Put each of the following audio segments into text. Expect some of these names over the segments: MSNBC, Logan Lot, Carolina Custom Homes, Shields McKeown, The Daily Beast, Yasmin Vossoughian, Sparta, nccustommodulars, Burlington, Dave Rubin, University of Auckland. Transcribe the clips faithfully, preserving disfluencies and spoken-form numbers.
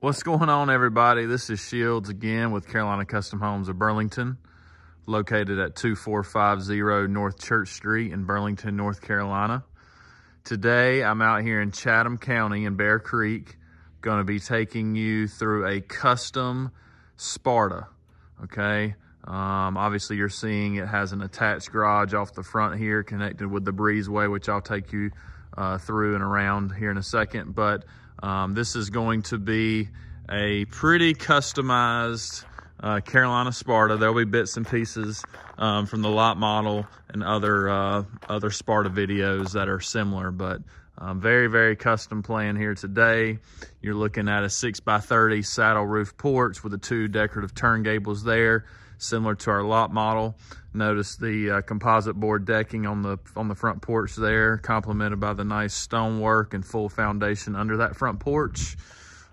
What's going on, everybody? This is Shields again with Carolina Custom Homes of Burlington, located at two four five zero North Church Street in Burlington, North Carolina. Today, I'm out here in Chatham County in Bear Creek, going to be taking you through a custom Sparta, okay? Um, obviously, you're seeing it has an attached garage off the front here connected with the breezeway, which I'll take you uh, through and around here in a second, but Um, this is going to be a pretty customized uh, Carolina Sparta. There'll be bits and pieces um, from the lot model and other uh, other Sparta videos that are similar, but um, very, very custom plan here today. You're looking at a six by thirty saddle roof porch with the two decorative turn gables there, similar to our lot model. Notice the uh, composite board decking on the on the front porch there, complemented by the nice stonework and full foundation under that front porch.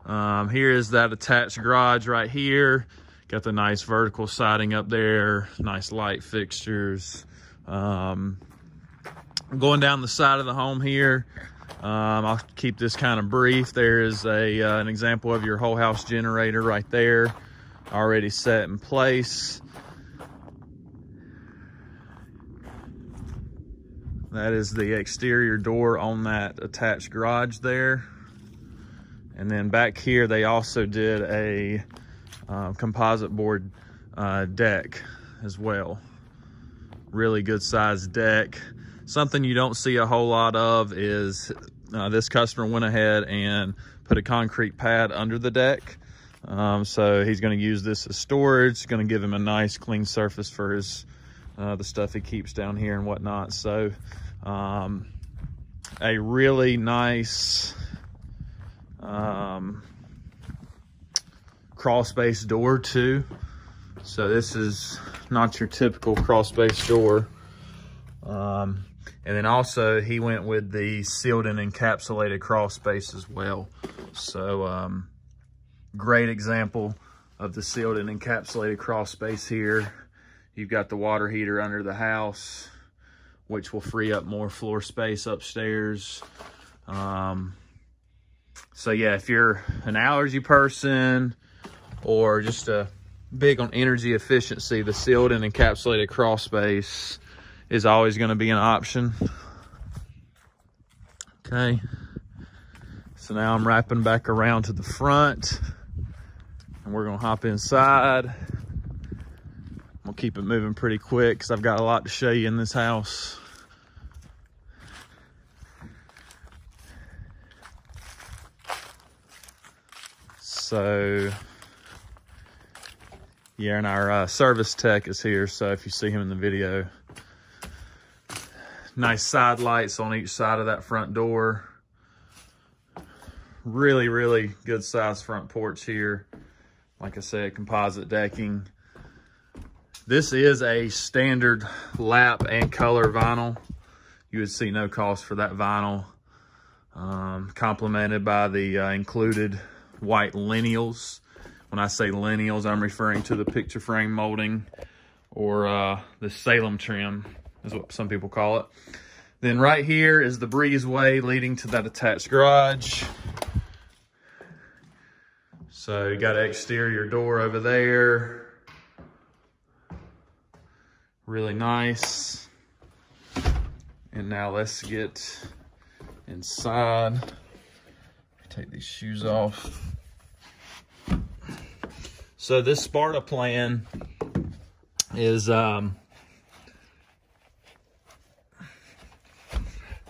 Um, here is that attached garage right here. Got the nice vertical siding up there, nice light fixtures. Um, going down the side of the home here, um, I'll keep this kind of brief. There is a uh, an example of your whole house generator right there, already set in place. That is the exterior door on that attached garage there. And then back here, they also did a uh, composite board uh, deck as well. Really good sized deck. Something you don't see a whole lot of is uh, this customer went ahead and put a concrete pad under the deck. Um, so he's going to use this as storage. It's going to give him a nice clean surface for his uh, the stuff he keeps down here and whatnot. So um, a really nice um, crawl space door too. So this is not your typical crawl space door. Um, and then also he went with the sealed and encapsulated crawl space as well. So um, great example of the sealed and encapsulated crawl space here. You've got the water heater under the house, which will free up more floor space upstairs. Um, so yeah, if you're an allergy person or just a big on energy efficiency, the sealed and encapsulated crawl space is always going to be an option. Okay. So now I'm wrapping back around to the front. And we're gonna hop inside. I'm gonna keep it moving pretty quick because I've got a lot to show you in this house. So, yeah, and our uh, service tech is here. So if you see him in the video, nice side lights on each side of that front door. Really, really good size front porch here. Like I said, composite decking. This is a standard lap and color vinyl. You would see no cost for that vinyl. Um, complemented by the uh, included white lineals. When I say lineals, I'm referring to the picture frame molding or uh, the Salem trim is what some people call it. Then right here is the breezeway leading to that attached garage. So you got an exterior door over there. Really nice. And now let's get inside. Take these shoes off. So this Sparta plan is um,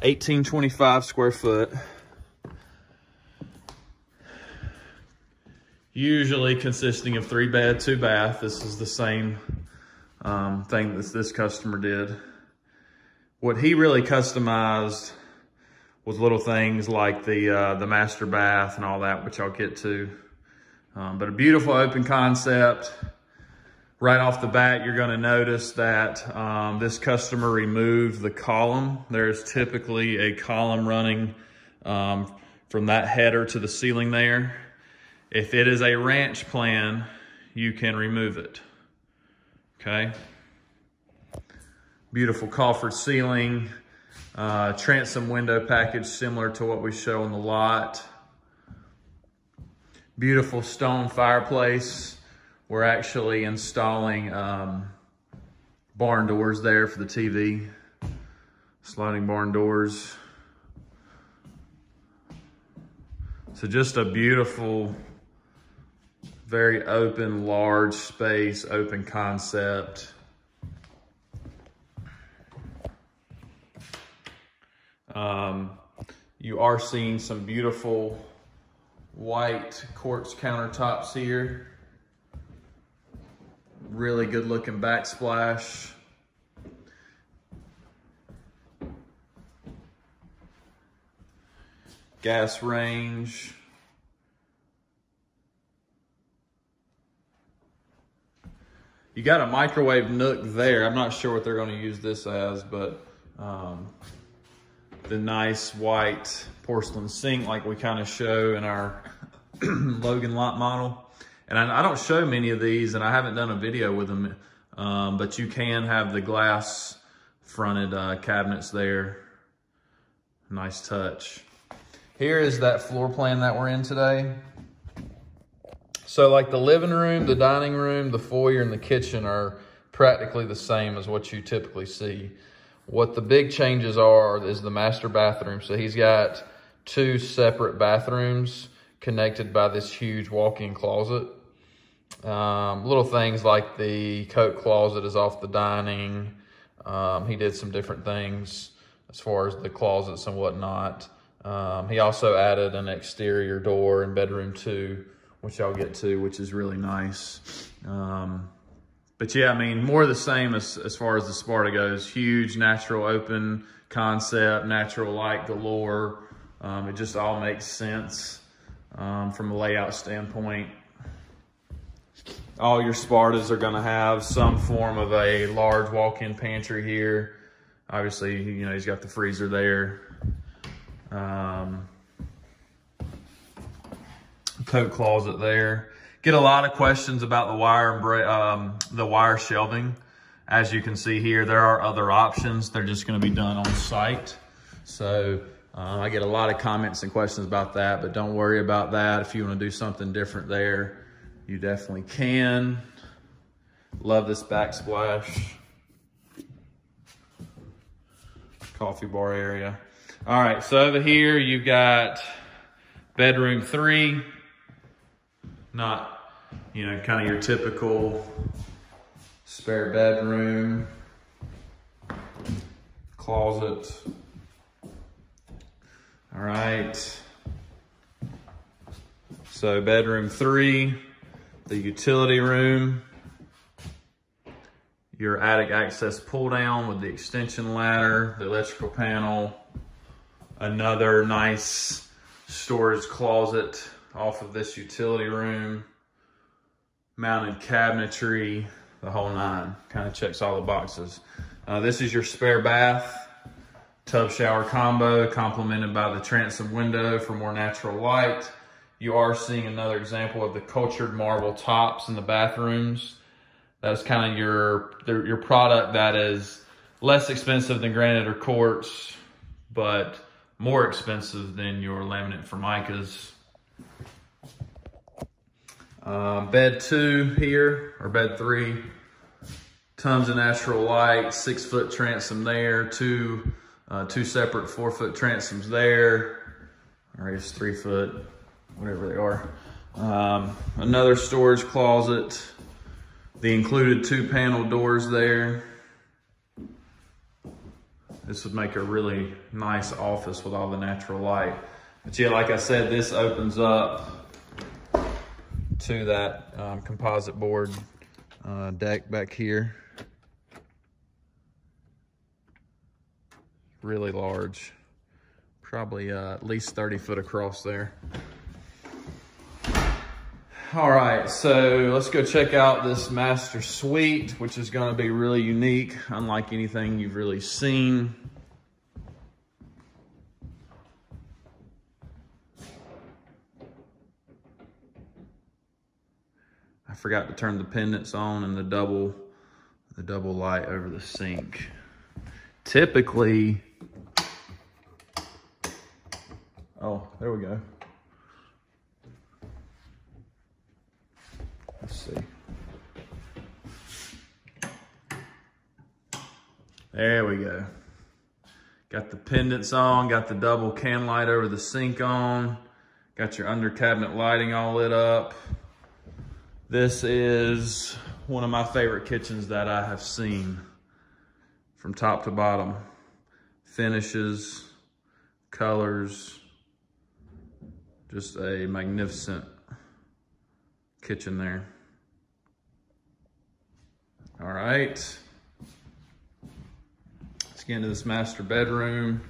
eighteen twenty-five square foot. Usually consisting of three bed, two bath. This is the same um, thing that this customer did. What he really customized was little things like the uh, the master bath and all that, which I'll get to. Um, but a beautiful open concept. Right off the bat, you're gonna notice that um, this customer removed the column. There's typically a column running um, from that header to the ceiling there. If it is a ranch plan, you can remove it, okay? Beautiful coffered ceiling, uh, transom window package similar to what we show on the lot. beautiful stone fireplace. We're actually installing um, barn doors there for the T V. Sliding barn doors. So just a beautiful, very open, large space, open concept. Um, you are seeing some beautiful white quartz countertops here. Really good looking backsplash. Gas range. You got a microwave nook there. I'm not sure what they're gonna use this as, but um, the nice white porcelain sink like we kind of show in our Logan Lot model. And I, I don't show many of these and I haven't done a video with them, um, but you can have the glass fronted uh, cabinets there. Nice touch. Here is that floor plan that we're in today. So like the living room, the dining room, the foyer, and the kitchen are practically the same as what you typically see. What the big changes are is the master bathroom. So he's got two separate bathrooms connected by this huge walk-in closet. Um, little things like the coat closet is off the dining. Um, he did some different things as far as the closets and whatnot. Um, he also added an exterior door in bedroom two, which I'll get to, which is really nice. Um, But yeah, I mean, more of the same as, as far as the Sparta goes. Huge natural open concept, natural light galore. Um, it just all makes sense um, from a layout standpoint. All your Spartas are gonna have some form of a large walk-in pantry here. Obviously, you know, he's got the freezer there. Um, coat closet there. Get a lot of questions about the wire and um, the wire shelving. As you can see here, there are other options. They're just going to be done on site. So uh, I get a lot of comments and questions about that, but don't worry about that. If you want to do something different there, you definitely can. Love this backsplash. Coffee bar area. All right, so over here you've got bedroom three. Not, you know, kind of your typical spare bedroom, closet. All right. So bedroom three, the utility room, your attic access pull down with the extension ladder, the electrical panel, another nice storage closet off of this utility room, mounted cabinetry, the whole nine. Kind of checks all the boxes. Uh, this is your spare bath, tub shower combo, complemented by the transom window for more natural light. You are seeing another example of the cultured marble tops in the bathrooms. That's kind of your, your product that is less expensive than granite or quartz, but more expensive than your laminate formicas. Uh, bed two here, or bed three, tons of natural light, six foot transom there, two, uh, two separate four foot transoms there, or it's three foot, whatever they are. Um, another storage closet, the included two panel doors there. This would make a really nice office with all the natural light. But yeah, like I said, this opens up to that um, composite board uh, deck back here. Really large, probably uh, at least thirty foot across there. All right, so let's go check out this master suite, which is gonna be really unique, unlike anything you've really seen. I forgot to turn the pendants on and the double, the double light over the sink. Typically, oh, there we go. There we go. Got the pendants on, got the double can light over the sink on, got your under cabinet lighting all lit up. This is one of my favorite kitchens that I have seen from top to bottom. Finishes, colors, just a magnificent kitchen there. All right, let's get into this master bedroom.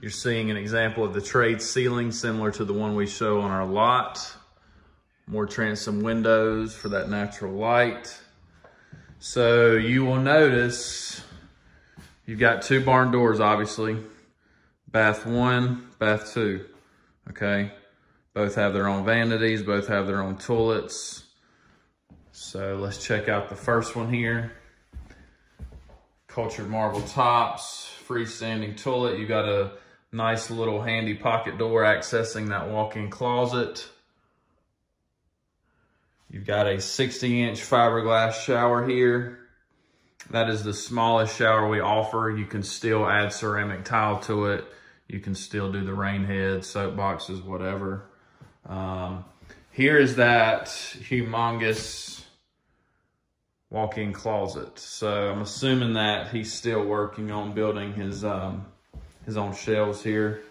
You're seeing an example of the trade ceiling similar to the one we show on our lot. More transom windows for that natural light. So you will notice you've got two barn doors, obviously. Bath one, bath two, okay? Both have their own vanities, both have their own toilets. So let's check out the first one here. Cultured marble tops, freestanding toilet. You got a nice little handy pocket door accessing that walk-in closet. You've got a sixty inch fiberglass shower here. That is the smallest shower we offer. You can still add ceramic tile to it. You can still do the rain heads, soap boxes, whatever. Um, here is that humongous walk-in closet. So I'm assuming that he's still working on building his, um, his own shelves here.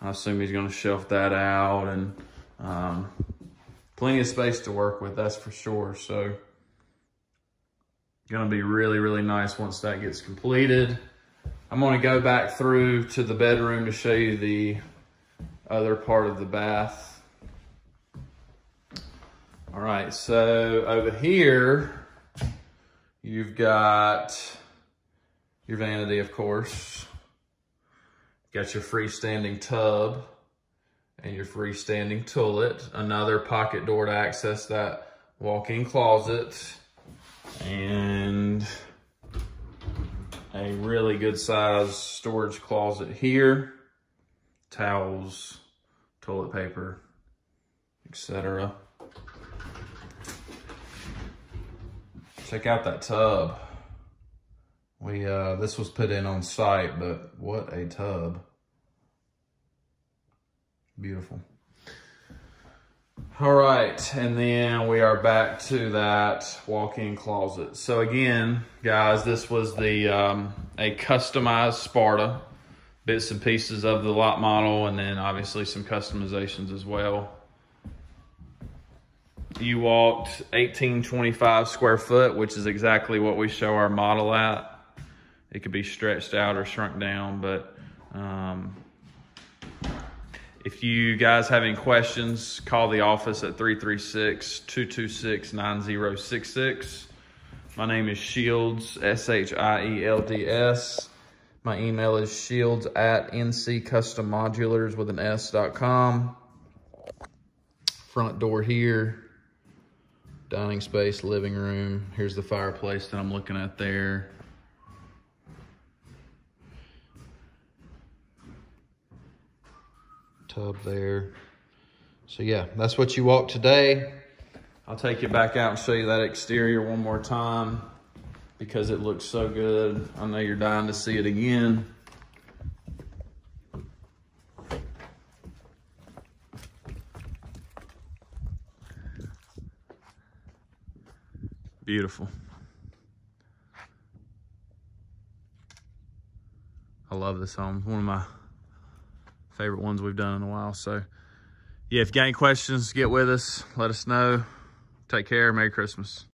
I assume he's gonna shelf that out, and um, plenty of space to work with, that's for sure. So gonna be really, really nice once that gets completed. I'm gonna go back through to the bedroom to show you the other part of the bath. All right, so over here, you've got your vanity, of course. You've got your freestanding tub and your freestanding toilet. Another pocket door to access that walk-in closet, and a really good size storage closet here. Towels, toilet paper, et cetera. Check out that tub. We uh, this was put in on site, but what a tub. Beautiful. All right, and then we are back to that walk-in closet. So again, guys, this was the um, a customized Sparta. Bits and pieces of the lot model, and then obviously some customizations as well. You walked eighteen twenty-five square foot, which is exactly what we show our model at. It could be stretched out or shrunk down, but um, if you guys have any questions, call the office at three three six, two two six, nine zero six six. My name is Shields, S H I E L D S. My email is shields at nccustommodulars with an S dot com. Front door here, dining space, living room. Here's the fireplace that I'm looking at there. Tub there. So yeah, that's what you walk today. I'll take you back out and show you that exterior one more time because it looks so good. I know you're dying to see it again. Beautiful. I love this home. One of my favorite ones we've done in a while. So yeah, if you got any questions, get with us, let us know. Take care. Merry Christmas.